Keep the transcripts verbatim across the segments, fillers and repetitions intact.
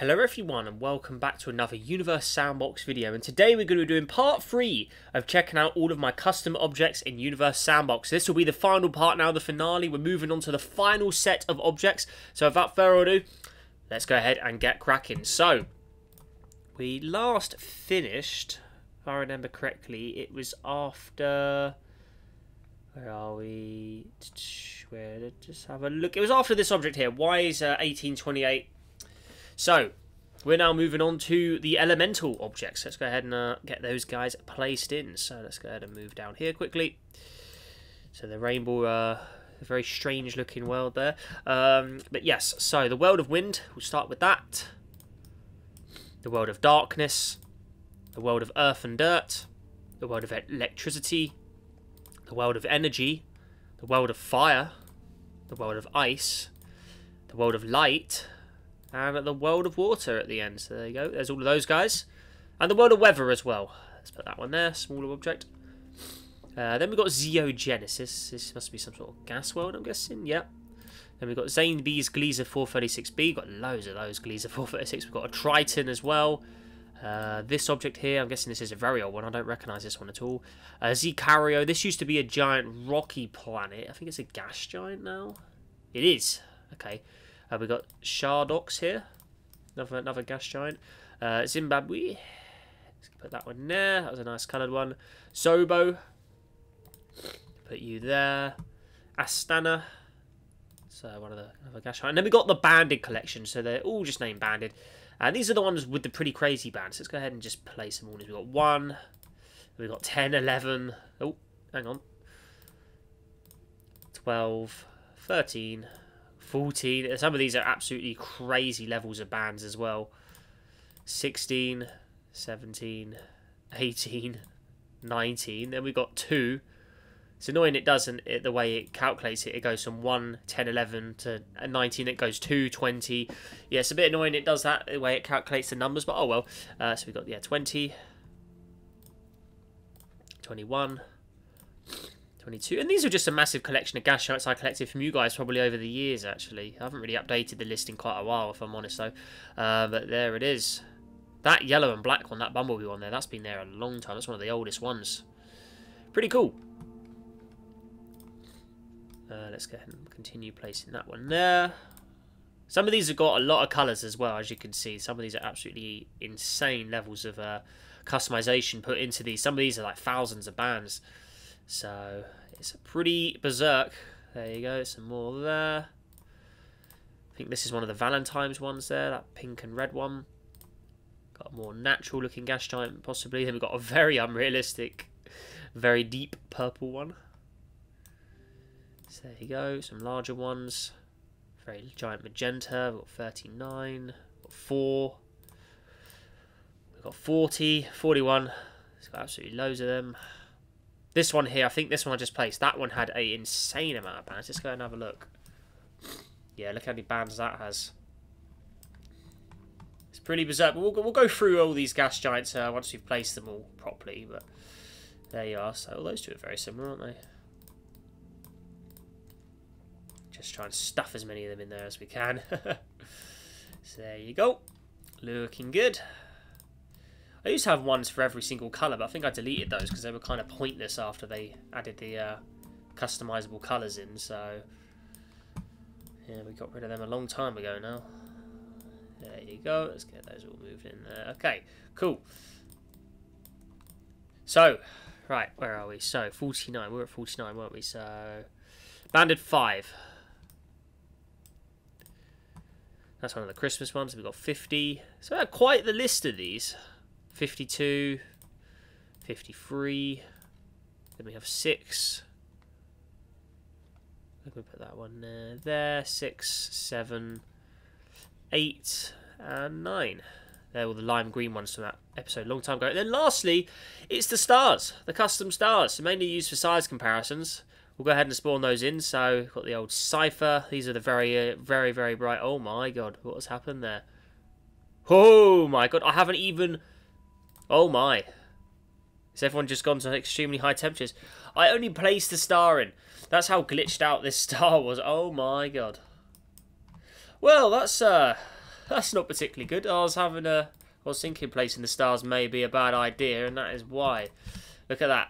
Hello everyone and welcome back to another Universe Sandbox video, and today we're going to be doing part three of checking out all of my custom objects in Universe Sandbox. This will be the final part now, the finale. We're moving on to the final set of objects, so without further ado, let's go ahead and get cracking. So, we last finished, if I remember correctly, it was after... Where are we? Where? Just have a look. It was after this object here. Why is uh, eighteen twenty-eight... So, we're now moving on to the elemental objects. Let's go ahead and uh, get those guys placed in. So, let's go ahead and move down here quickly. So, the rainbow, uh, a very strange looking world there. Um, but yes, so the world of wind, we'll start with that. The world of darkness. The world of earth and dirt. The world of electricity. The world of energy. The world of fire. The world of ice. The world of light. And at the world of water at the end. So there you go. There's all of those guys. And the world of weather as well. Let's put that one there. Smaller object. Uh, then we've got Zeogenesis. This must be some sort of gas world, I'm guessing. Yep. Then we've got Zaneby's Gliese four thirty-six b. Got loads of those Gliese four thirty-six. We've got a Triton as well. Uh, this object here, I'm guessing this is a very old one. I don't recognise this one at all. Uh, Zicario. This used to be a giant rocky planet. I think it's a gas giant now. It is. Okay. Uh, we got Shardox here, another another gas giant. Uh, Zimbabwe, let's put that one there. That was a nice coloured one. Zobo, put you there. Astana, so one of the another gas giant. And then we got the banded collection, so they're all just named banded. And these are the ones with the pretty crazy bands. So let's go ahead and just place them all. We've got one, we've got ten, eleven. Oh, hang on. Twelve, thirteen. fourteen. Some of these are absolutely crazy levels of bands as well. sixteen, seventeen, eighteen, nineteen. Then we've got two. It's annoying it doesn't, it, the way it calculates it, it goes from one, ten, eleven to nineteen. It goes two, twenty. Yeah, it's a bit annoying it does that, the way it calculates the numbers, but oh well. Uh, so we've got, yeah, twenty, twenty-one. twenty-two. And these are just a massive collection of gas giants I collected from you guys probably over the years, actually. I haven't really updated the list in quite a while, if I'm honest, though. Uh, but there it is. That yellow and black one, that bumblebee one there, that's been there a long time. That's one of the oldest ones. Pretty cool. Uh, let's go ahead and continue placing that one there. Some of these have got a lot of colours as well, as you can see. Some of these are absolutely insane levels of uh, customization put into these. Some of these are like thousands of bands. So, it's a pretty berserk. There you go, some more there. I think this is one of the Valentine's ones there, that pink and red one. Got a more natural looking gas giant, possibly. Then we've got a very unrealistic, very deep purple one. So, there you go, some larger ones. Very giant magenta, we've got thirty-nine, we've got four. We've got forty, forty-one. It's got absolutely loads of them. This one here, I think this one I just placed. That one had an insane amount of bands. Let's go and have a look. Yeah, look how many bands that has. It's pretty berserk. We'll go, we'll go through all these gas giants uh, once we've placed them all properly. But there you are. So all those two are very similar, aren't they? Just try and stuff as many of them in there as we can. So there you go. Looking good. I used to have ones for every single colour, but I think I deleted those because they were kind of pointless after they added the uh, customisable colours in, so... Yeah, we got rid of them a long time ago now. There you go, let's get those all moved in there. Okay, cool. So, right, where are we? So, forty-nine, we were at forty-nine, weren't we? So, banded five. That's one of the Christmas ones, we've got fifty. So, we had quite the list of these. fifty-two, fifty-three, then we have six, let me put that one there, there, six, seven, eight, and nine. They're all the lime green ones from that episode a long time ago. And then lastly, it's the stars, the custom stars, so mainly used for size comparisons. We'll go ahead and spawn those in, so we've got the old cipher, these are the very, uh, very, very bright, oh my god, what has happened there? Oh my god, I haven't even... Oh my. Has everyone just gone to extremely high temperatures? I only placed the star in. That's how glitched out this star was. Oh my god. Well, that's uh That's not particularly good. I was having a... I was thinking placing the stars may be a bad idea, and that is why. Look at that.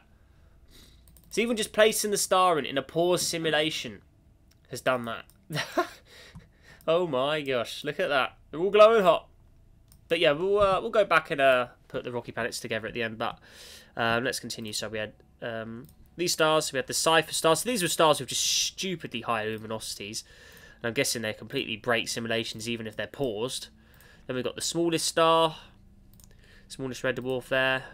So even just placing the star in, in a poor simulation has done that. Oh my gosh, look at that. They're all glowing hot. But yeah, we'll, uh, we'll go back and uh, put the rocky planets together at the end. But um, let's continue. So we had um, these stars. So we had the Cypher stars. So these were stars with just stupidly high luminosities. And I'm guessing they completely break simulations even if they're paused. Then we've got the smallest star. Smallest red dwarf there.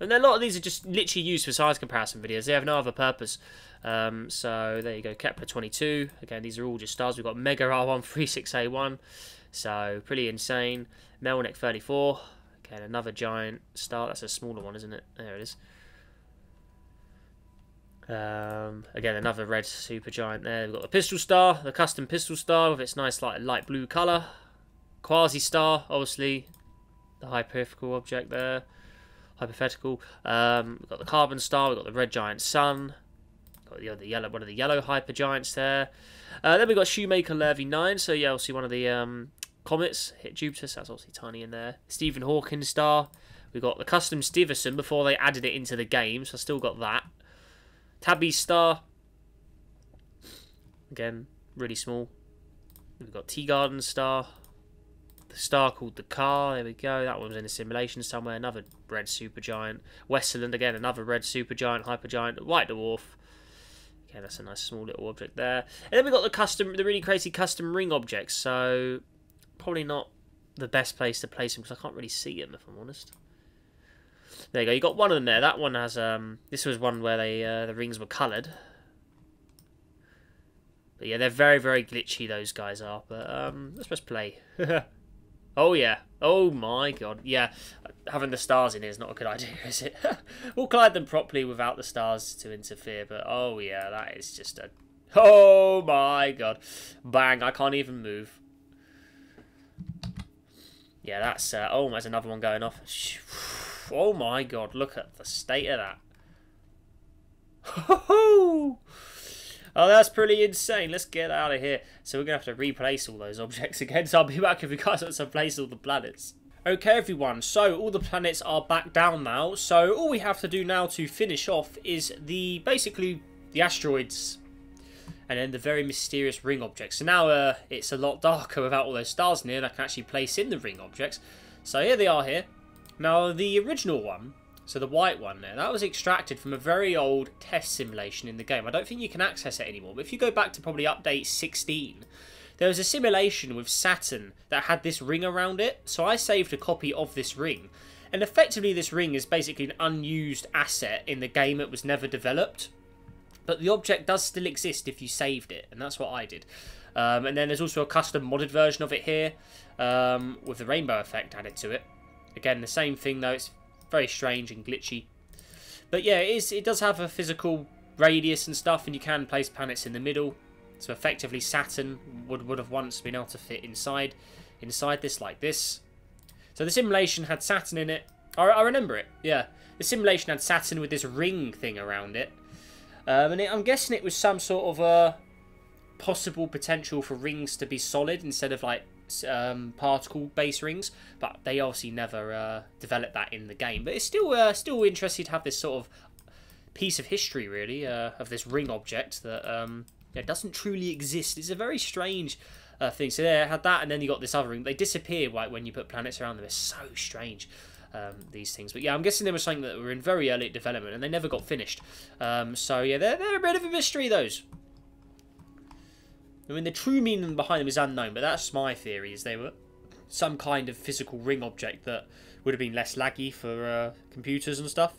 And then a lot of these are just literally used for size comparison videos. They have no other purpose. Um, so there you go, Kepler twenty-two. Again, these are all just stars. We've got Mega R one thirty-six A one. So pretty insane. Melnik thirty-four. Again, another giant star. That's a smaller one, isn't it? There it is. Um, again, another red supergiant there. We've got the Pistol Star, the custom Pistol Star with its nice light, light blue colour. Quasi Star, obviously, the hypothetical object there. Hypothetical. Um, we've got the Carbon Star. We've got the Red Giant Sun. Got the, the yellow, one of the yellow hypergiants there. Uh, then we've got Shoemaker Levy nine. So yeah, we'll see one of the um, comets hit Jupiter. So that's obviously tiny in there. Stephen Hawking Star. We've got the custom Stevenson before they added it into the game. So I still got that. Tabby's Star. Again, really small. Then we've got Tea Garden Star. The star called the Car. There we go. That one was in a simulation somewhere. Another red supergiant. Westerlund again. Another red supergiant, hypergiant, white dwarf. Okay, that's a nice small little object there. And then we got the custom, the really crazy custom ring objects. So probably not the best place to place them because I can't really see them if I'm honest. There you go. You got one of them there. That one has um. This was one where they uh, the rings were coloured. But yeah, they're very very glitchy. Those guys are. But um, let's just play. Oh, yeah. Oh, my God. Yeah, having the stars in here is not a good idea, is it? We'll collide them properly without the stars to interfere, but oh, yeah, that is just a... Oh, my God. Bang, I can't even move. Yeah, that's... Uh... Oh, there's another one going off. Oh, my God. Look at the state of that. Oh, that's pretty insane. Let's get out of here. So we're going to have to replace all those objects again. So I'll be back if you guys want to place all the planets. Okay, everyone. So all the planets are back down now. So all we have to do now to finish off is the basically the asteroids and then the very mysterious ring objects. So now uh, it's a lot darker without all those stars near, and I can actually place in the ring objects. So here they are here. Now the original one... So the white one there, that was extracted from a very old test simulation in the game. I don't think you can access it anymore, but if you go back to probably update sixteen, there was a simulation with Saturn that had this ring around it. So I saved a copy of this ring. And effectively this ring is basically an unused asset in the game. It was never developed. But the object does still exist if you saved it, and that's what I did. Um, and then there's also a custom modded version of it here, um, with the rainbow effect added to it. Again, the same thing though, it's very strange and glitchy. But yeah, it, is, it does have a physical radius and stuff, and you can place planets in the middle. So effectively Saturn would, would have once been able to fit inside inside this like this. So the simulation had Saturn in it. I, I remember it, yeah. The simulation had Saturn with this ring thing around it. Um, and it, I'm guessing it was some sort of a possible potential for rings to be solid instead of like Um, particle-based rings, but they obviously never uh, developed that in the game. But it's still uh, still interesting to have this sort of piece of history, really, uh, of this ring object that um, yeah, doesn't truly exist. It's a very strange uh, thing. So there, I had that, and then you got this other ring. They disappear right when you put planets around them. It's so strange, um, these things. But yeah, I'm guessing they were something that were in very early development, and they never got finished. Um, so yeah, they're, they're a bit of a mystery, those. I mean, the true meaning behind them is unknown, but that's my theory, is they were some kind of physical ring object that would have been less laggy for uh, computers and stuff,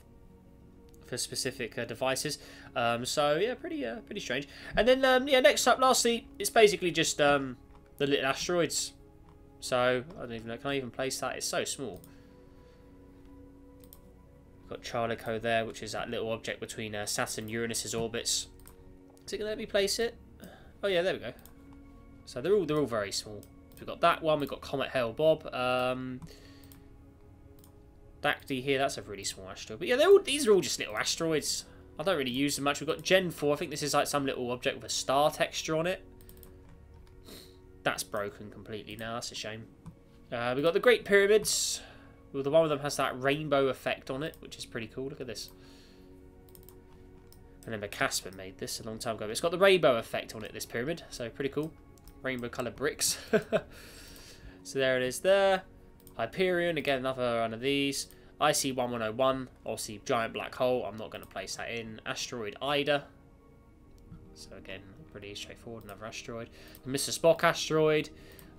for specific uh, devices. Um, so, yeah, pretty uh, pretty strange. And then, um, yeah, next up, lastly, it's basically just um, the little asteroids. So, I don't even know, can I even place that? It's so small. Got Charleco there, which is that little object between uh, Saturn, Uranus's orbits. Is it going to let me place it? Oh yeah, there we go. So they're all they're all very small. So we've got that one. We've got Comet Hale-Bopp. Um, Dacty here. That's a really small asteroid. But yeah, they're all these are all just little asteroids. I don't really use them much. We've got Gen four. I think this is like some little object with a star texture on it. That's broken completely now. That's a shame. Uh, we got the Great Pyramids. Well, the one of them has that rainbow effect on it, which is pretty cool. Look at this. I remember Casper made this a long time ago. But it's got the rainbow effect on it, this pyramid. So pretty cool. Rainbow coloured bricks. So there it is there. Hyperion, again, another one of these. I C eleven oh one, obviously giant black hole. I'm not going to place that in. Asteroid Ida. So again, pretty straightforward, another asteroid. The Mister Spock asteroid.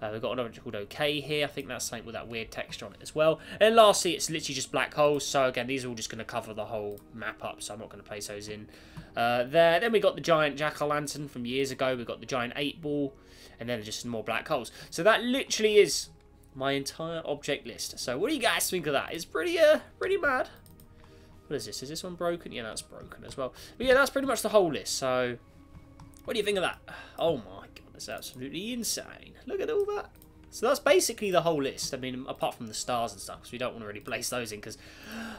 Uh, we've got an object called OK here. I think that's something with that weird texture on it as well. And lastly, it's literally just black holes. So again, these are all just going to cover the whole map up. So I'm not going to place those in uh, there. Then we got the giant jack-o'-lantern from years ago. We've got the giant eight ball. And then just some more black holes. So that literally is my entire object list. So what do you guys think of that? It's pretty, uh, pretty mad. What is this? Is this one broken? Yeah, that's broken as well. But yeah, that's pretty much the whole list. So what do you think of that? Oh my god. That's absolutely insane. Look at all that. So that's basically the whole list. I mean, apart from the stars and stuff, because we don't want to really place those in, because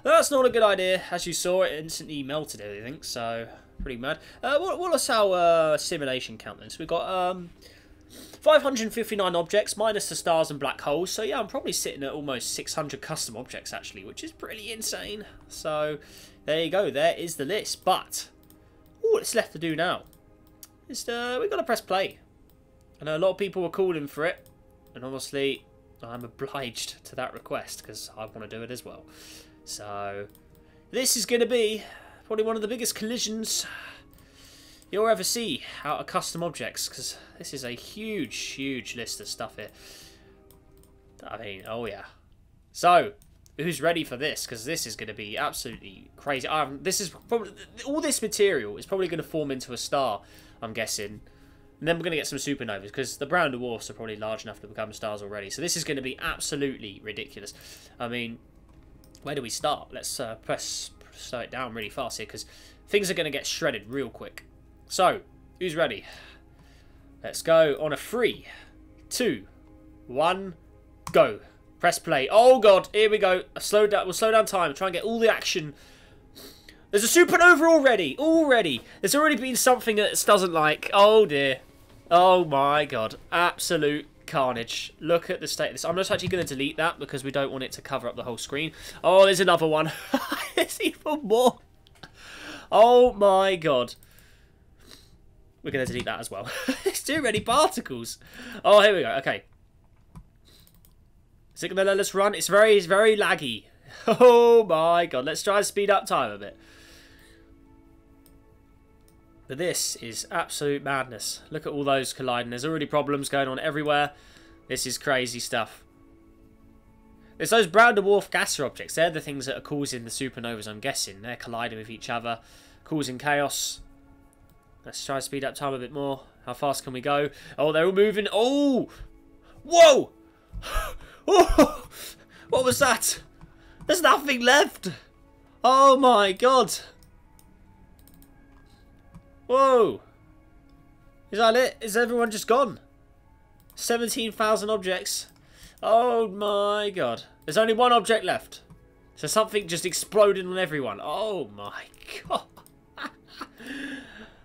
that's not a good idea. As you saw, it instantly melted everything, so pretty mad. Uh, what, what was our uh, simulation count then? So we've got um, five hundred fifty-nine objects, minus the stars and black holes. So yeah, I'm probably sitting at almost six hundred custom objects, actually, which is pretty insane. So there you go. There is the list. But all it's left to do now is uh, we've got to press play. I know a lot of people were calling for it, and honestly, I'm obliged to that request because I want to do it as well. So, this is going to be probably one of the biggest collisions you'll ever see out of custom objects, because this is a huge, huge list of stuff here. I mean, oh yeah. So, who's ready for this? Because this is going to be absolutely crazy. Um, this is probably all this material is probably going to form into a star, I'm guessing. And then we're going to get some supernovas, because the brown dwarfs are probably large enough to become stars already. So this is going to be absolutely ridiculous. I mean, where do we start? Let's uh, press, slow it down really fast here, because things are going to get shredded real quick. So, who's ready? Let's go on a three, two, one, go. Press play. Oh, God. Here we go. I've slowed down. We'll slow down time. Try and get all the action. There's a supernova already. Already. There's already been something that doesn't like. Oh, dear. Oh my god, absolute carnage. Look at the state of this. I'm not actually going to delete that because we don't want it to cover up the whole screen. Oh, there's another one. There's even more. Oh my god. We're going to delete that as well. There's too many particles. Oh, here we go. Okay. Is it going to let us run? It's very, it's very laggy. Oh my god. Let's try and speed up time a bit. But this is absolute madness. Look at all those colliding. There's already problems going on everywhere. This is crazy stuff. It's those brown dwarf gasser objects. They're the things that are causing the supernovas, I'm guessing. They're colliding with each other, causing chaos. Let's try to speed up time a bit more. How fast can we go? Oh, they're all moving. Oh! Whoa! Oh! What was that? There's nothing left! Oh my god! Whoa! Is that it? Is everyone just gone? seventeen thousand objects. Oh my god. There's only one object left. So something just exploded on everyone. Oh my god.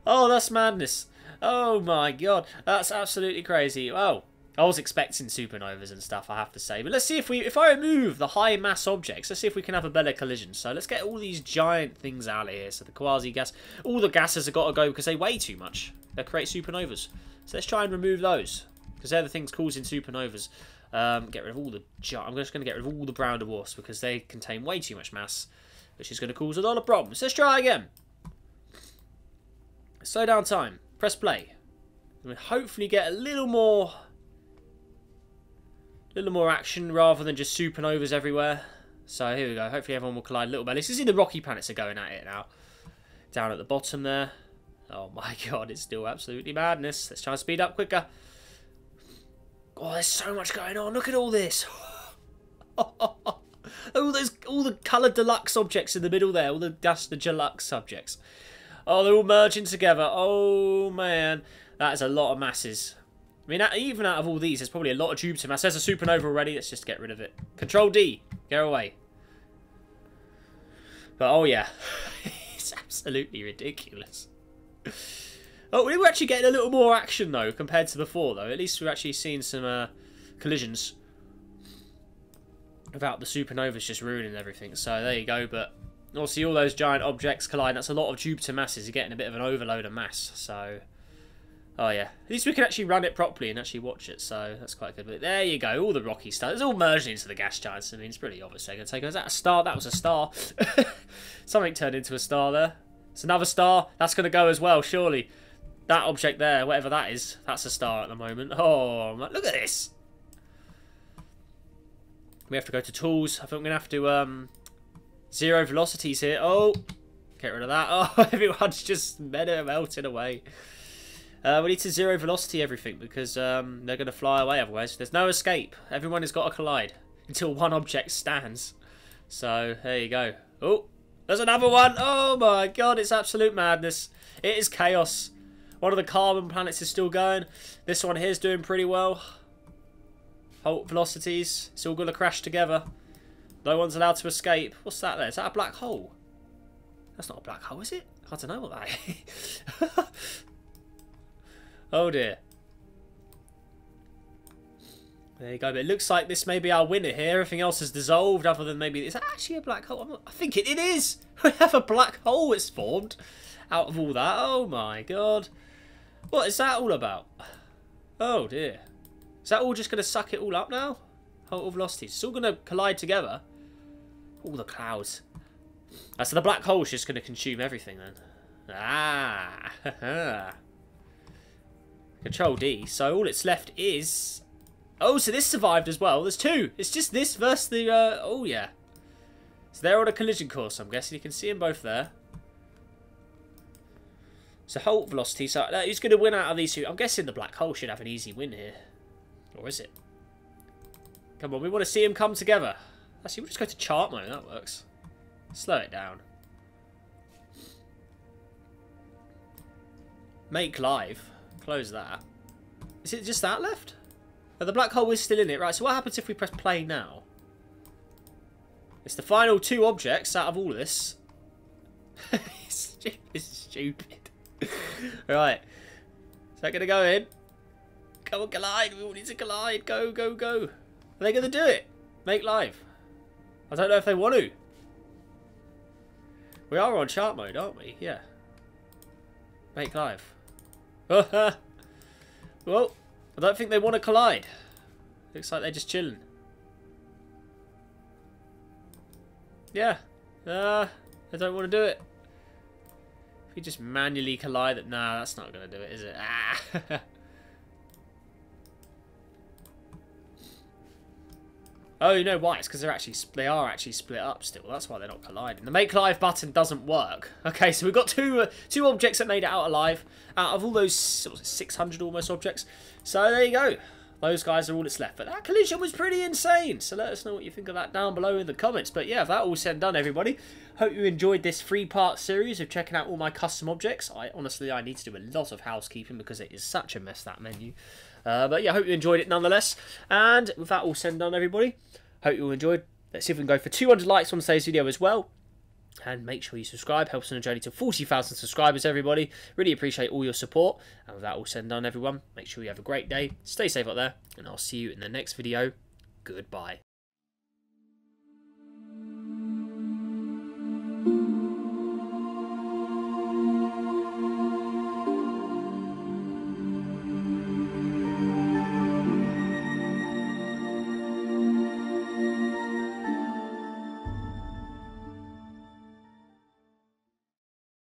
Oh, that's madness. Oh my god. That's absolutely crazy. Wow. I was expecting supernovas and stuff, I have to say. But let's see if we... If I remove the high mass objects, let's see if we can have a better collision. So let's get all these giant things out of here. So the quasi-gas... All the gases have got to go because they weigh too much. They create supernovas. So let's try and remove those. Because they're the things causing supernovas. Um, get rid of all the... I'm just going to get rid of all the brown dwarfs because they contain way too much mass, which is going to cause a lot of problems. Let's try again. Slow down time. Press play. And we'll hopefully get a little more... A little more action rather than just supernovas everywhere. So here we go. Hopefully everyone will collide a little bit. Let's see, the rocky planets are going at it now. Down at the bottom there. Oh my god, it's still absolutely madness. Let's try and speed up quicker. Oh, there's so much going on. Look at all this. all those, all the colour deluxe objects in the middle there. All the that's the deluxe objects. Oh, they're all merging together. Oh man, that is a lot of masses. I mean, even out of all these, there's probably a lot of tubes to mass. There's a supernova already. Let's just get rid of it. Control D. Go away. But, oh, yeah. It's absolutely ridiculous. Oh, we were actually getting a little more action, though, compared to before, though. At least we've actually seen some uh, collisions without the supernovas just ruining everything. So there you go. But obviously all those giant objects collide. That's a lot of Jupiter masses. You're getting a bit of an overload of mass. So, oh, yeah. At least we can actually run it properly and actually watch it. So that's quite good. But there you go. All the rocky stuff. It's all merging into the gas giants. I mean, it's pretty obvious they're going to take over. Is that a star? That was a star. Something turned into a star there. It's another star. That's going to go as well, surely. That object there, whatever that is, that's a star at the moment. Oh, look at this. We have to go to tools. I think we're going to have to um, zero velocities here. Oh, get rid of that. Oh, everyone's just melting away. Uh, we need to zero velocity everything because um, they're going to fly away otherwise. There's no escape. Everyone has got to collide until one object stands. So there you go. Oh, there's another one. Oh, my God. It's absolute madness. It is chaos. One of the carbon planets is still going. This one here is doing pretty well. Halt velocities. It's all going to crash together. No one's allowed to escape. What's that there? Is that a black hole? That's not a black hole, is it? I don't know what that is. Oh, dear. There you go. But it looks like this may be our winner here. Everything else has dissolved other than maybe... Is that actually a black hole? I'm not... I think it, it is. We have a black hole that's formed out of all that. Oh, my God. What is that all about? Oh, dear. Is that all just going to suck it all up now? Total velocities. It's all going to collide together. All the clouds. Ah, so the black hole's just going to consume everything then. Ah. Control D. So all it's left is... Oh, so this survived as well. There's two. It's just this versus the... Uh... Oh, yeah. So they're on a collision course, I'm guessing. You can see them both there. So Holt velocity. So uh, who's going to win out of these two? I'm guessing the black hole should have an easy win here. Or is it? Come on, we want to see them come together. Actually, we'll just go to chart mode. That works. Slow it down. Make live. Close that. Is it just that left? Oh, the black hole is still in it. Right, so what happens if we press play now? It's the final two objects out of all of this. It's stupid. Right. Is that going to go in? Come on, collide. We all need to collide. Go, go, go. Are they going to do it? Make live. I don't know if they want to. We are on chart mode, aren't we? Yeah. Make live. Well, I don't think they want to collide. Looks like they're just chilling. Yeah. Uh, they don't want to do it. If you just manually collide it. Nah, that's not going to do it, is it? Ah. Oh, you know why? It's because they're actually they are actually split up still. That's why they're not colliding. The make live button doesn't work. Okay, so we've got two uh, two objects that made it out alive out of all those six hundred almost objects. So there you go. Those guys are all that's left. But that collision was pretty insane. So let us know what you think of that down below in the comments. But yeah, that all said and done, everybody. Hope you enjoyed this three-part series of checking out all my custom objects. I honestly I need to do a lot of housekeeping because it is such a mess, that menu. Uh, but yeah, I hope you enjoyed it nonetheless. And with that all said and done, everybody, hope you all enjoyed. Let's see if we can go for two hundred likes on today's video as well. And make sure you subscribe. Helps on the journey to forty thousand subscribers, everybody. Really appreciate all your support. And with that all said and done, everyone, make sure you have a great day. Stay safe out there. And I'll see you in the next video. Goodbye.